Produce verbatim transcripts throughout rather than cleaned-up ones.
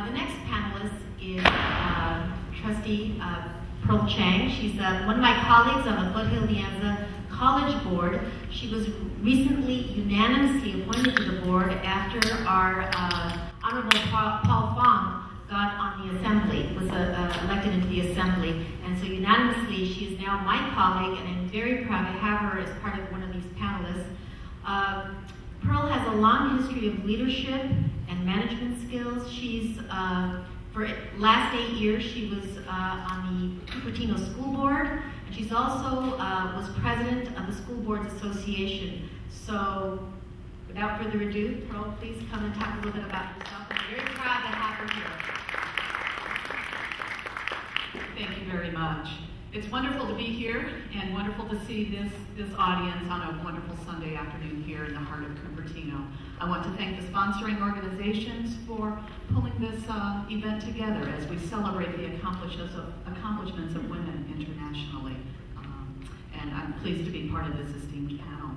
Uh, the next panelist is uh, Trustee uh, Pearl Cheng. She's uh, one of my colleagues on the Foothill-De Anza College Board. She was recently unanimously appointed to the board after our uh, Honorable Paul, Paul Fong got on the assembly, was uh, uh, elected into the assembly. And so unanimously, she is now my colleague, and I'm very proud to have her as part of one of these panelists. Uh, Pearl has a long history of leadership and management skills. She's, uh, for last eight years, she was uh, on the Cupertino School Board, and she's also uh, was president of the School Boards Association. So without further ado, Pearl, please come and talk a little bit about yourself. I'm very proud to have her here. Thank you very much. It's wonderful to be here and wonderful to see this, this audience on a wonderful Sunday afternoon here in the heart of Cupertino. I want to thank the sponsoring organizations for pulling this uh, event together as we celebrate the accomplishments of, accomplishments of women internationally. Um, and I'm pleased to be part of this esteemed panel.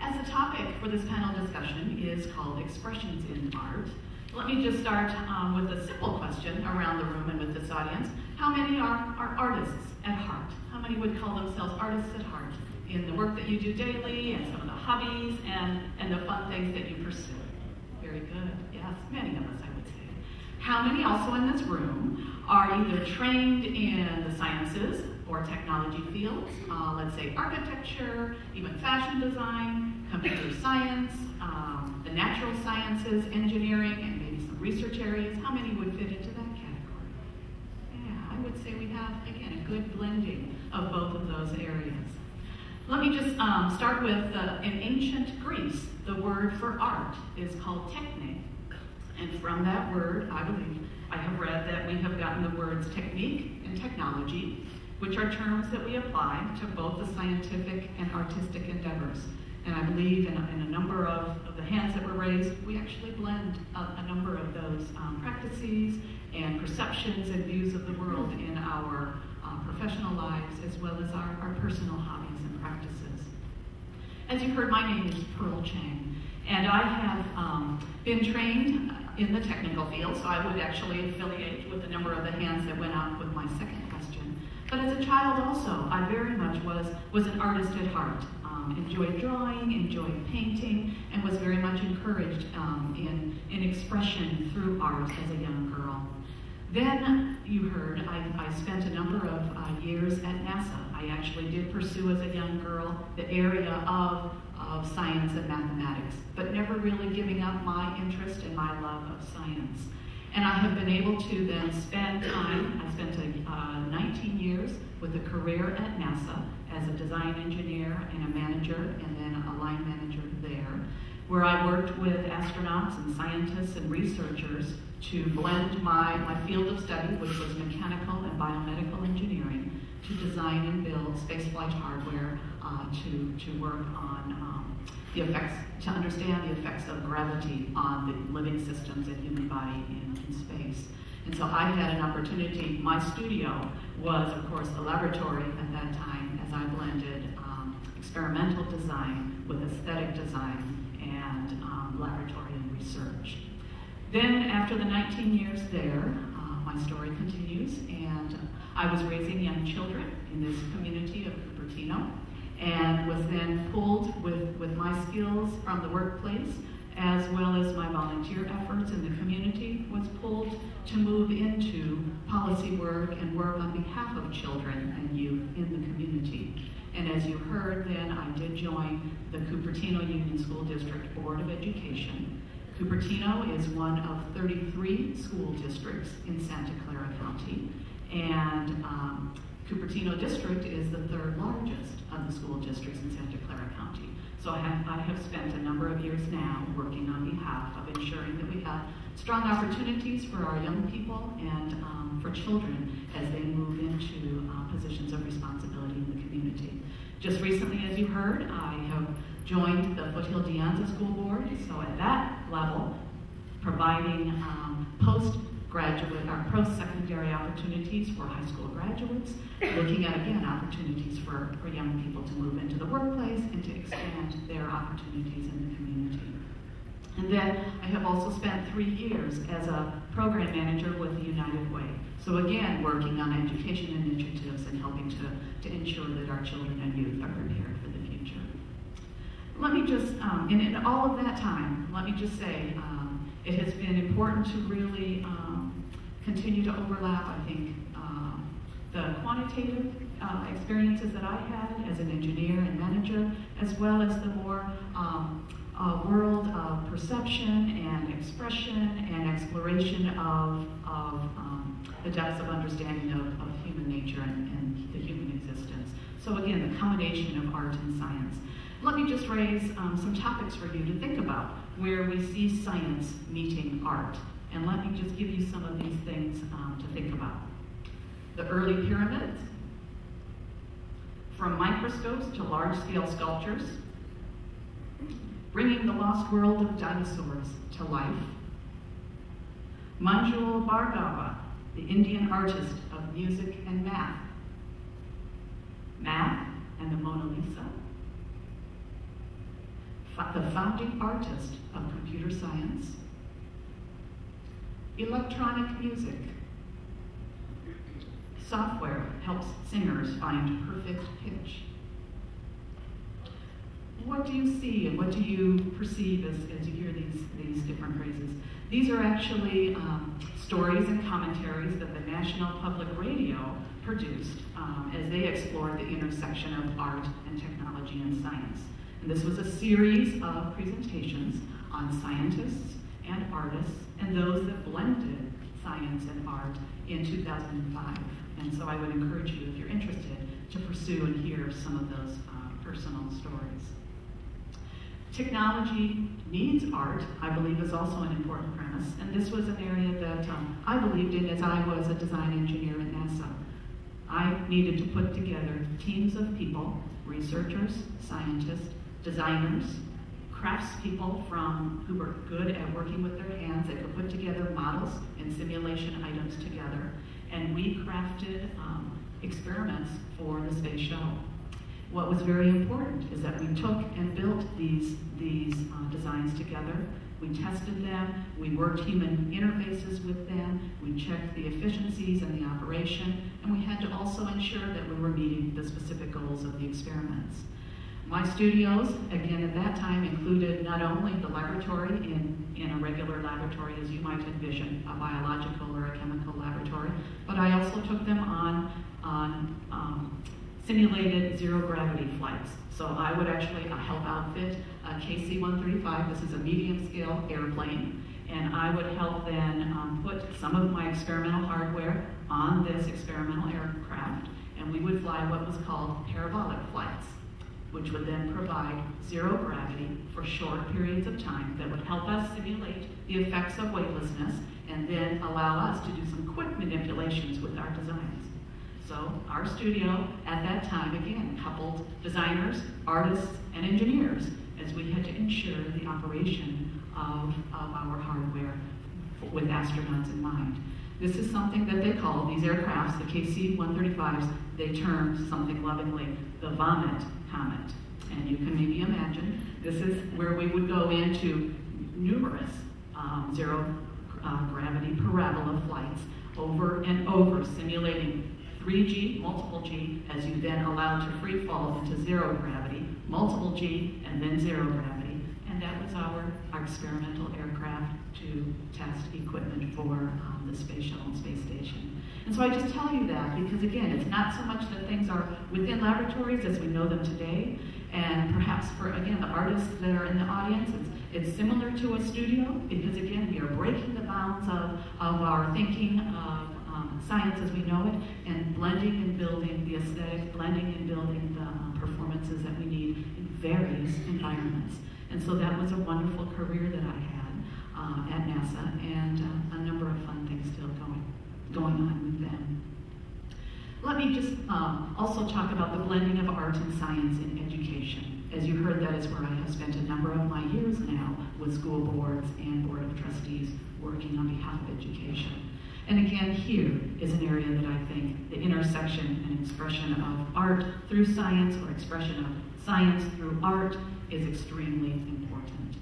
As a topic for this panel discussion is called Expressions in Art. Let me just start um, with a simple question around the room and with this audience. How many are, are artists at heart? How many would call themselves artists at heart in the work that you do daily and some of the hobbies and, and the fun things that you pursue? Very good, yes, many of us, I would say. How many also in this room are either trained in the sciences or technology fields? Uh, let's say architecture, even fashion design, computer science, um, the natural sciences, engineering, and research areas. How many would fit into that category? Yeah, I would say we have, again, a good blending of both of those areas. Let me just um, start with, uh, in ancient Greece, the word for art is called techne. And from that word, I believe, I have read that we have gotten the words technique and technology, which are terms that we apply to both the scientific and artistic endeavors. And I believe in a, in a number of, of the hands that were raised, we actually blend a, a number of those um, practices and perceptions and views of the world in our uh, professional lives as well as our, our personal hobbies and practices. As you've heard, my name is Pearl Cheng, and I have um, been trained in the technical field, so I would actually affiliate with a number of the hands that went up with my second question. But as a child also, I very much was, was an artist at heart. Um, enjoyed drawing, enjoyed painting, and was very much encouraged um, in, in expression through art as a young girl. Then, you heard, I, I spent a number of uh, years at NASA. I actually did pursue as a young girl the area of, of science and mathematics, but never really giving up my interest and my love of science. And I have been able to then spend time, I spent a, uh, nineteen years with a career at NASA as a design engineer and a manager, and then a line manager there, where I worked with astronauts and scientists and researchers to blend my, my field of study, which was mechanical and biomedical engineering, to design and build spaceflight hardware uh, to, to work on um, the effects, to understand the effects of gravity on the living systems and human body in, in space. And so I had an opportunity. My studio was, of course, a laboratory at that time as I blended um, experimental design with aesthetic design and um, laboratory and research. Then after the nineteen years there, uh, my story continues, and I was raising young children in this community of Cupertino and was then pulled with, with my skills from the workplace as well as my volunteer efforts in the community, was pulled to move into policy work and work on behalf of children and youth in the community. And as you heard then, I did join the Cupertino Union School District Board of Education. Cupertino is one of thirty-three school districts in Santa Clara County, and um, Cupertino District is the third largest of the school districts in Santa Clara County. So I have, I have spent a number of years now working on behalf of ensuring that we have strong opportunities for our young people and um, for children as they move into uh, positions of responsibility in the community. Just recently, as you heard, I have joined the Foothill-De Anza School Board, so at that level, providing um, postgraduate or post-secondary opportunities for high school graduates, looking at, again, opportunities for, for young people to move into the workplace and to expand their opportunities in the community. And then I have also spent three years as a program manager with the United Way. So again, working on education initiatives and helping to, to ensure that our children and youth are prepared for the future. Let me just, um, and in all of that time, let me just say, um, it has been important to really um, continue to overlap, I think, uh, the quantitative Uh, experiences that I had as an engineer and manager, as well as the more um, uh, world of perception and expression and exploration of, of um, the depths of understanding of, of human nature and, and the human existence. So again, the combination of art and science. Let me just raise um, some topics for you to think about where we see science meeting art. And let me just give you some of these things um, to think about. The early pyramids, from microscopes to large-scale sculptures, bringing the lost world of dinosaurs to life. Manjul Bhargava, the Indian artist of music and math. Math and the Mona Lisa. The founding artist of computer science. Electronic music. Software helps singers find perfect pitch. What do you see and what do you perceive as, as you hear these, these different phrases? These are actually um, stories and commentaries that the National Public Radio produced um, as they explored the intersection of art and technology and science. And this was a series of presentations on scientists and artists and those that blended science and art in two thousand five. And so I would encourage you, if you're interested, to pursue and hear some of those uh, personal stories. Technology needs art, I believe, is also an important premise. And this was an area that um, I believed in as I was a design engineer at NASA. I needed to put together teams of people, researchers, scientists, designers, craftspeople from who were good at working with their hands that could put together models and simulation items together. And we crafted um, experiments for the space shuttle. What was very important is that we took and built these, these uh, designs together. We tested them, we worked human interfaces with them, we checked the efficiencies and the operation, and we had to also ensure that we were meeting the specific goals of the experiments. My studios, again at that time, included not only the laboratory in, in a regular laboratory as you might envision, a biological or a chemical laboratory, but I also took them on, on um, simulated zero gravity flights. So I would actually help outfit a K C one thirty-five, this is a medium scale airplane, and I would help then um, put some of my experimental hardware on this experimental aircraft, and we would fly what was called parabolic flights, which would then provide zero gravity for short periods of time that would help us simulate the effects of weightlessness and then allow us to do some quick manipulations with our designs. So our studio at that time, again, coupled designers, artists, and engineers as we had to ensure the operation of, of our hardware with astronauts in mind. This is something that they call, these aircrafts, the K C one thirty-fives, they term something lovingly the vomit comet. And you can maybe imagine, this is where we would go into numerous um, zero uh, gravity parabola flights over and over, simulating three G, multiple G, as you then allow to free fall into zero gravity, multiple G, and then zero gravity. And that was our, our experimental aircraft to test equipment for um, the space shuttle and space station. And so I just tell you that because, again, it's not so much that things are within laboratories as we know them today, and perhaps for, again, the artists that are in the audience, it's, it's similar to a studio because, again, we are breaking the bounds of, of our thinking of um, science as we know it and blending and building the aesthetic, blending and building the um, performances that we need in various environments. And so that was a wonderful career that I had Uh, at NASA, and uh, a number of fun things still going, going on with them. Let me just uh, also talk about the blending of art and science in education. As you heard, that is where I have spent a number of my years now with school boards and board of trustees working on behalf of education. And again, here is an area that I think the intersection and expression of art through science or expression of science through art is extremely important.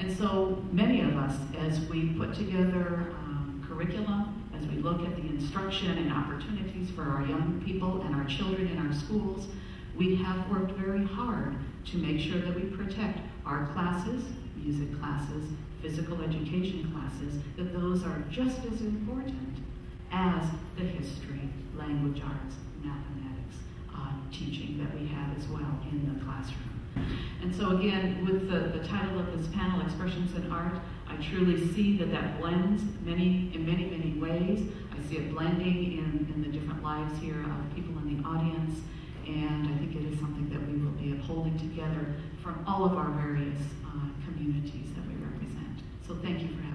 And so many of us, as we put together um, curriculum, as we look at the instruction and opportunities for our young people and our children in our schools, we have worked very hard to make sure that we protect our classes, music classes, physical education classes, that those are just as important as the history, language arts, mathematics uh, teaching that we have as well in the classroom. And so again, with the, the title of this panel, Expressions in Art, I truly see that that blends many, in many, many ways. I see it blending in, in the different lives here of people in the audience, and I think it is something that we will be upholding together from all of our various uh, communities that we represent. So thank you for having me.